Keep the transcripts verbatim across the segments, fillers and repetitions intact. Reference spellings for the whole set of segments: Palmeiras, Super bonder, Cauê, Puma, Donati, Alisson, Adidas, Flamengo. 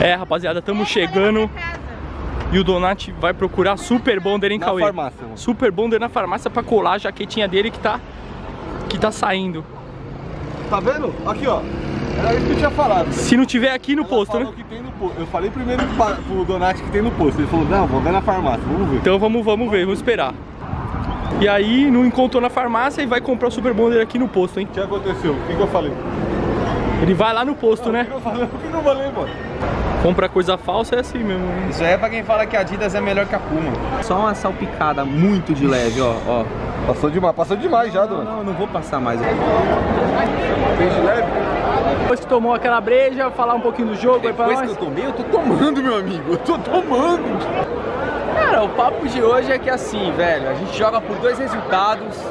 É, rapaziada, estamos chegando e o Donati vai procurar Super Bonder em Cauê. Na farmácia. Super Bonder na farmácia pra colar a jaquetinha dele que tá, que tá saindo. Tá vendo? Aqui, ó. Era isso que eu tinha falado. Se não tiver aqui no Ela posto, né? Que tem no posto. Eu falei primeiro pro Donati que tem no posto. Ele falou, não, vou ver na farmácia, vamos ver. Então vamos, vamos ver, vamos esperar. E aí não encontrou na farmácia e vai comprar o Super Bonder aqui no posto, hein? O que aconteceu? O que, que eu falei? Ele vai lá no posto, não, né? O que eu falei? O que eu falei, mano? Compra coisa falsa é assim mesmo, hein? Isso aí é pra quem fala que a Adidas é melhor que a Puma. Só uma salpicada muito de leve, ó, ó. Passou demais, passou demais não, já, Dona. Não, não, não vou passar mais. Bem de leve? Depois que tomou aquela breja, falar um pouquinho do jogo. Depois aí pra que nós. eu tomei, eu tô tomando, meu amigo. Eu tô tomando. Cara, o papo de hoje é que assim, velho, a gente joga por dois resultados.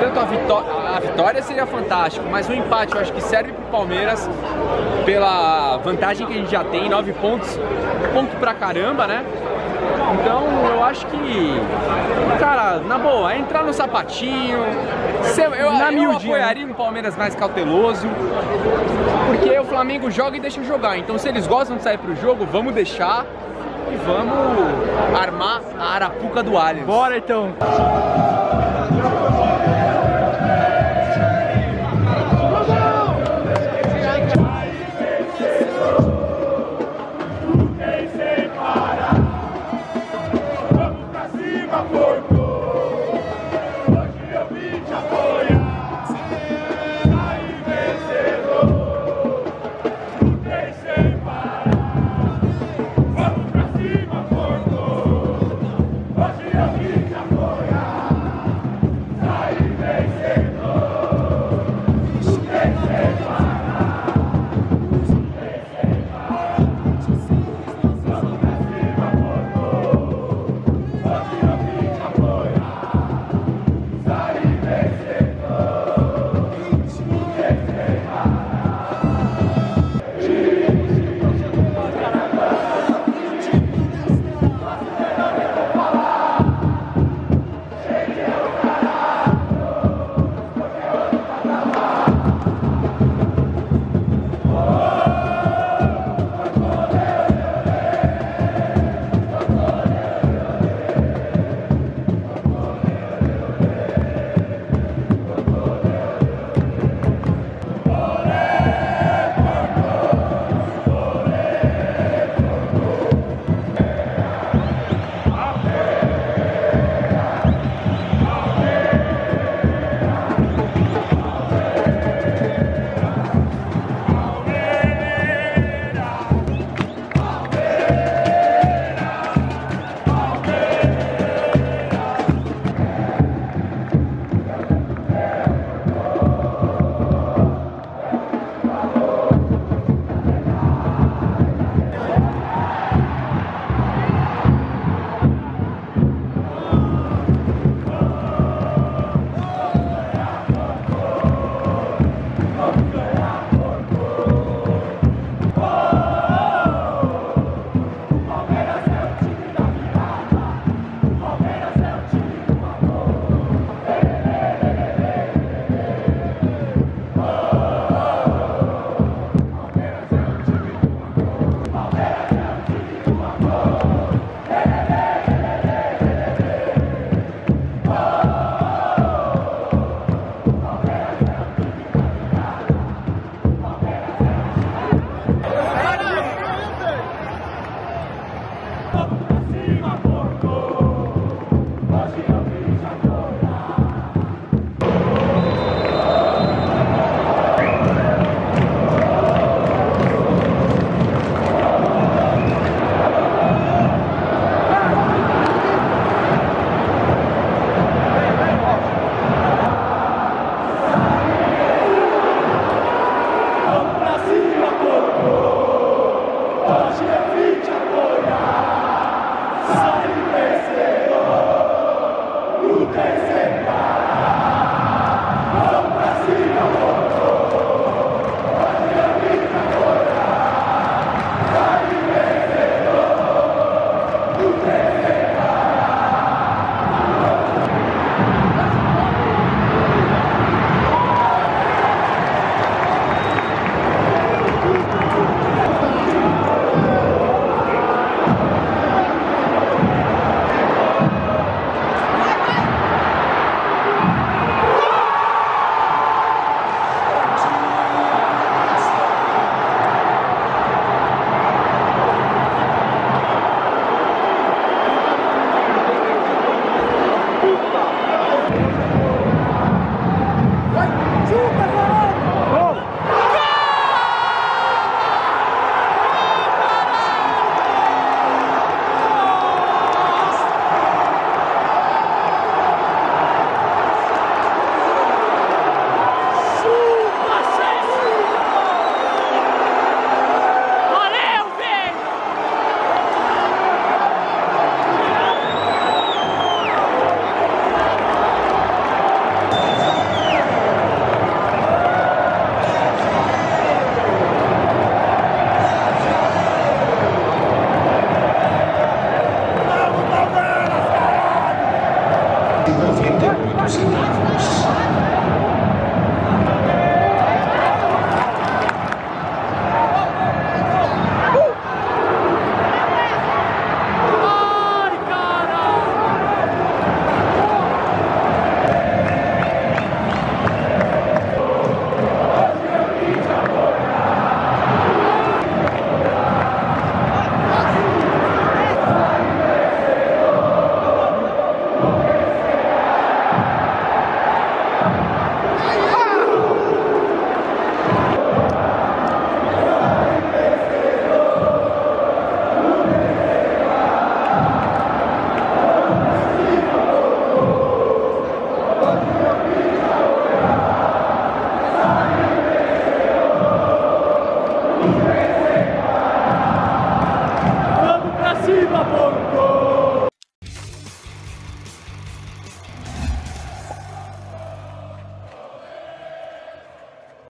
Tanto a, vitó a vitória seria fantástico, mas o empate eu acho que serve pro Palmeiras pela vantagem que a gente já tem, nove pontos, ponto pra caramba, né? Então eu acho que, cara, na boa, é entrar no sapatinho. Eu, eu, na eu apoiaria um Palmeiras mais cauteloso, porque o Flamengo joga e deixa jogar. Então se eles gostam de sair pro jogo, vamos deixar. E vamos armar a arapuca do Alisson. Bora então!